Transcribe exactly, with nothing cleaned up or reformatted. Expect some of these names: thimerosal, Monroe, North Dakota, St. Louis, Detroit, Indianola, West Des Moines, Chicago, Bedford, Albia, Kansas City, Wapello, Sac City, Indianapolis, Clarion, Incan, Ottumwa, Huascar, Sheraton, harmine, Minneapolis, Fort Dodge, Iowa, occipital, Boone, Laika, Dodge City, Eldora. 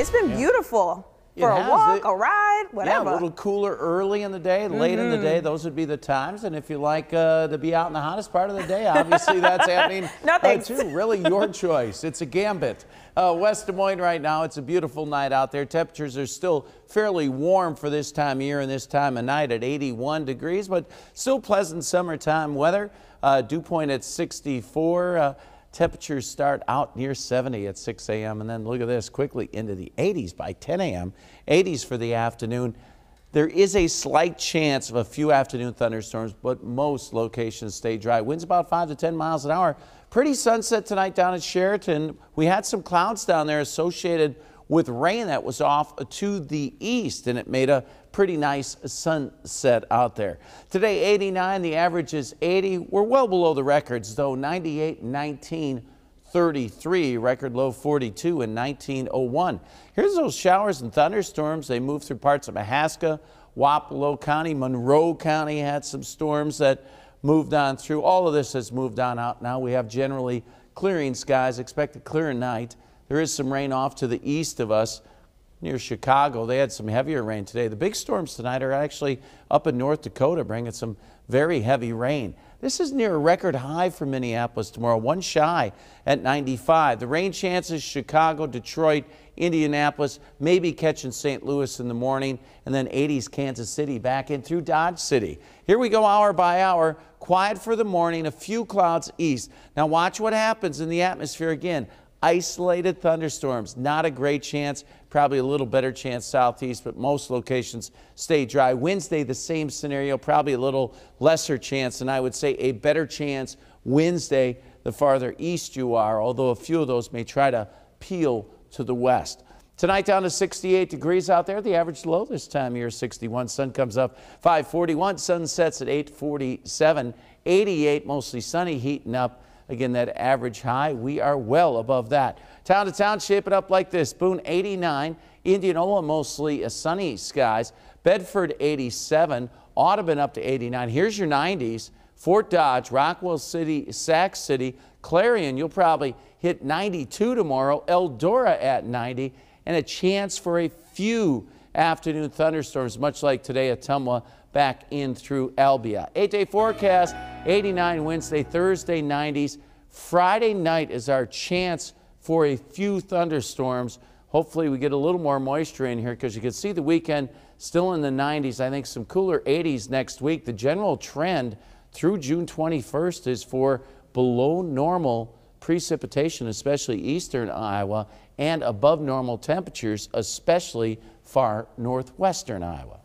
It's been yeah. beautiful for a walk, it, a ride, whatever. Yeah, a little cooler early in the day, late mm-hmm. in the day. Those would be the times. And if you like uh, to be out in the hottest part of the day, obviously that's happening no, uh, too. Really your choice. It's a gambit. Uh, West Des Moines right now, it's a beautiful night out there. Temperatures are still fairly warm for this time of year and this time of night at eighty-one degrees, but still pleasant summertime weather. Uh, dew point at sixty-four. Uh, Temperatures start out near seventy at six a m and then look at this, quickly into the eighties by ten a m eighties for the afternoon. There is a slight chance of a few afternoon thunderstorms, but most locations stay dry. Winds about five to ten miles an hour. Pretty sunset tonight down at Sheraton. We had some clouds down there associated with rain that was off to the east, and it made a pretty nice sunset out there. Today, eighty-nine, the average is eighty. We're well below the records, though, ninety-eight, nineteen, thirty-three, record low forty-two in nineteen oh one. Here's those showers and thunderstorms. They moved through parts of Mahaska, Wapello County, Monroe County had some storms that moved on through. All of this has moved on out now. We have generally clearing skies, expected clear night. There is some rain off to the east of us. Near Chicago, they had some heavier rain today. The big storms tonight are actually up in North Dakota, bringing some very heavy rain. This is near a record high for Minneapolis tomorrow, one shy at ninety-five. The rain chances, Chicago, Detroit, Indianapolis, maybe catching Saint Louis in the morning, and then eighties Kansas City back in through Dodge City. Here we go hour by hour, quiet for the morning, a few clouds east. Now watch what happens in the atmosphere again. Isolated thunderstorms, not a great chance, probably a little better chance southeast, but most locations stay dry. Wednesday, the same scenario, probably a little lesser chance, and I would say a better chance Wednesday the farther east you are, although a few of those may try to peel to the west. Tonight down to sixty-eight degrees out there, the average low this time of year sixty-one, sun comes up five forty-one, sun sets at eight forty-seven, eighty-eight, mostly sunny, heating up. Again, that average high, we are well above that. Town to town, shape it up like this. Boone, eighty-nine. Indianola, mostly sunny skies. Bedford, eighty-seven. Ottumwa up to eighty-nine. Here's your nineties. Fort Dodge, Rockwell City, Sac City. Clarion, you'll probably hit ninety-two tomorrow. Eldora at ninety. And a chance for a few afternoon thunderstorms, much like today at Ottumwa. Back in through Albia. Eight-day forecast, eighty-nine Wednesday, Thursday nineties. Friday night is our chance for a few thunderstorms. Hopefully we get a little more moisture in here because you can see the weekend still in the nineties. I think some cooler eighties next week. The general trend through June twenty-first is for below normal precipitation, especially eastern Iowa, and above normal temperatures, especially far northwestern Iowa.